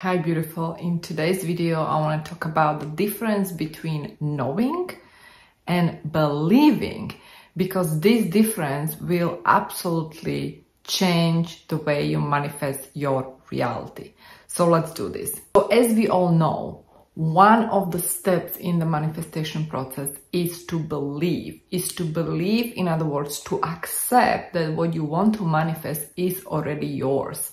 Hi beautiful, in today's video I want to talk about the difference between knowing and believing, because this difference will absolutely change the way you manifest your reality. So let's do this. So as we all know, one of the steps in the manifestation process is to believe. In other words, to accept that what you want to manifest is already yours.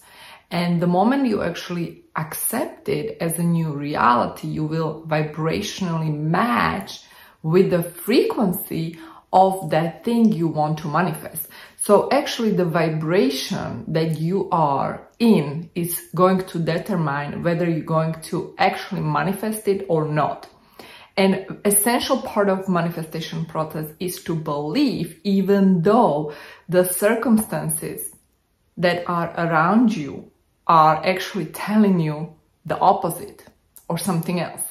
And the moment you actually accept it as a new reality, you will vibrationally match with the frequency of that thing you want to manifest. So actually the vibration that you are in is going to determine whether you're going to actually manifest it or not. An essential part of manifestation process is to believe, even though the circumstances that are around you are actually telling you the opposite or something else.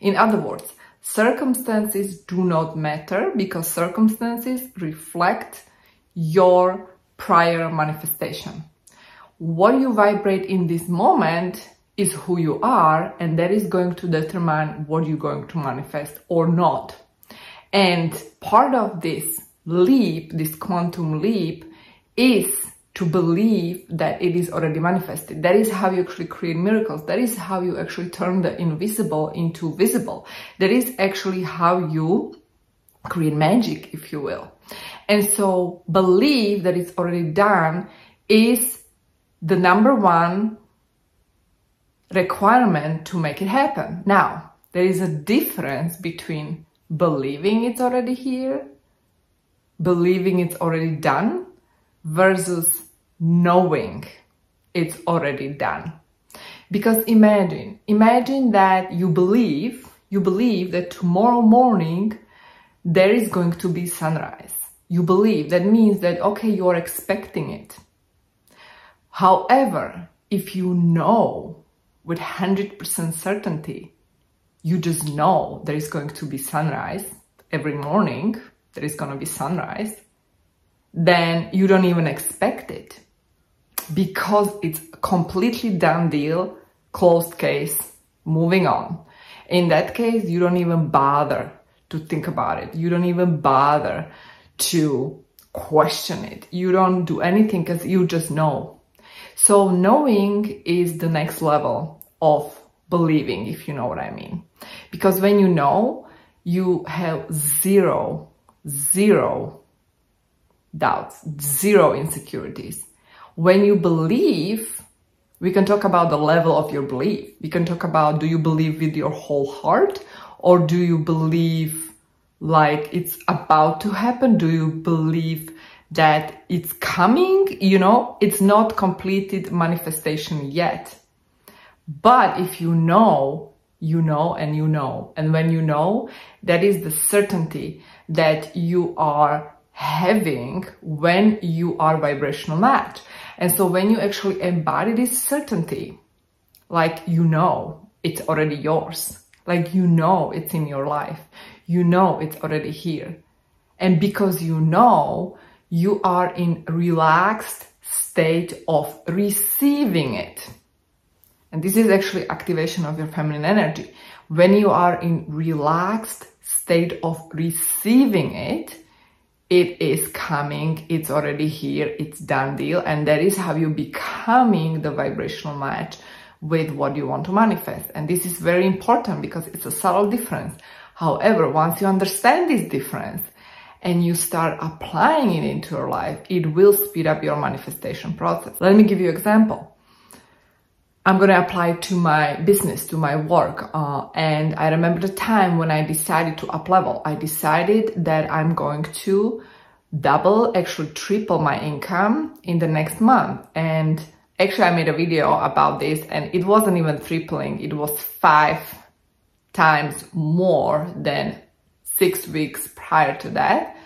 In other words, circumstances do not matter, because circumstances reflect your prior manifestation. What you vibrate in this moment is who you are, and that is going to determine what you're going to manifest or not. And part of this leap, this quantum leap, is to believe that it is already manifested. That is how you actually create miracles. That is how you actually turn the invisible into visible. That is actually how you create magic, if you will. And so believe that it's already done is the number one requirement to make it happen. Now, there is a difference between believing it's already here, believing it's already done, versus knowing it's already done. Because imagine that you believe that tomorrow morning there is going to be sunrise. You believe, that means that, okay, you are expecting it. However, if you know with 100% certainty, you just know there is going to be sunrise every morning, there is going to be sunrise, then you don't even expect it, because it's a completely done deal, closed case, moving on. In that case, you don't even bother to think about it. You don't even bother to question it. You don't do anything because you just know. So knowing is the next level of believing, if you know what I mean. Because when you know, you have zero doubts, zero insecurities. When you believe, we can talk about the level of your belief. We can talk about, do you believe with your whole heart, or do you believe like it's about to happen? Do you believe that it's coming? You know, it's not completed manifestation yet. But if you know, you know, and you know. And when you know, that is the certainty that you are having when you are vibrational match. And so when you actually embody this certainty, like you know it's already yours, like you know it's in your life, you know it's already here. And because you know, you are in relaxed state of receiving it. And this is actually activation of your feminine energy. When you are in relaxed state of receiving it, it is coming, it's already here, it's done deal. And that is how you becoming the vibrational match with what you want to manifest. And this is very important because it's a subtle difference. However, once you understand this difference and you start applying it into your life, it will speed up your manifestation process. Let me give you an example. I'm going to apply to my business, to my work. And I remember the time when I decided to up-level. I decided that I'm going to double, actually triple my income in the next month. And actually I made a video about this, and it wasn't even tripling. It was 5 times more than 6 weeks prior to that.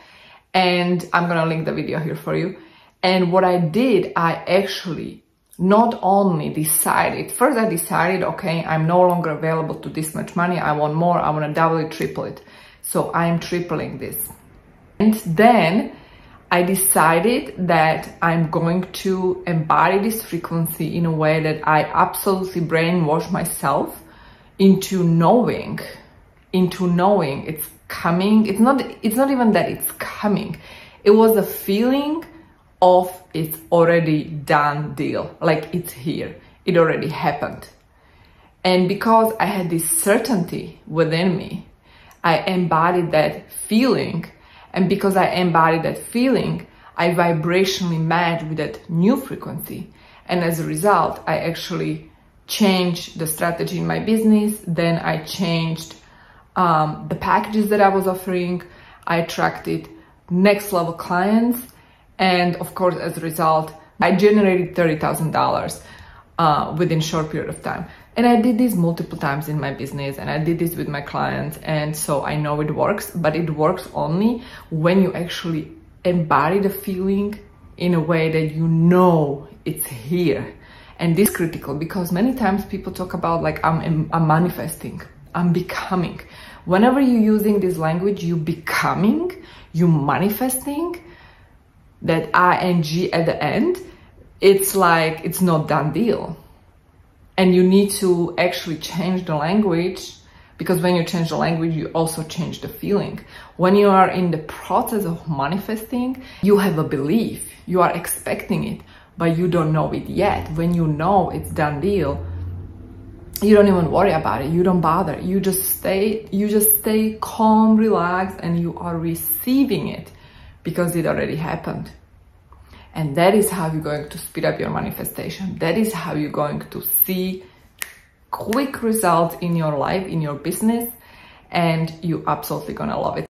And I'm going to link the video here for you. And what I did, I actually not only decided, first I decided, okay, I'm no longer available to this much money. I want more. I want to double it, triple it. So I'm tripling this. And then I decided that I'm going to embody this frequency in a way that I absolutely brainwash myself into knowing it's coming. It's not even that it's coming. It was a feeling of it's already done deal. Like it's here. It already happened. And because I had this certainty within me, I embodied that feeling. And because I embodied that feeling, I vibrationally matched with that new frequency. And as a result, I actually changed the strategy in my business. Then I changed the packages that I was offering. I attracted next level clients. And of course, as a result, I generated $30,000 within a short period of time. And I did this multiple times in my business, and I did this with my clients, and so I know it works, but it works only when you actually embody the feeling in a way that you know it's here. And this is critical, because many times people talk about like, I'm manifesting, I'm becoming. Whenever you're using this language, you becoming, you manifesting, that ing at the end, it's like, it's not done deal. And you need to actually change the language, because when you change the language, you also change the feeling. When you are in the process of manifesting, you have a belief, you are expecting it, but you don't know it yet. When you know it's done deal, you don't even worry about it. You don't bother. You just stay calm, relaxed, and you are receiving it because it already happened. And that is how you're going to speed up your manifestation. That is how you're going to see quick results in your life, in your business, and you're absolutely gonna love it.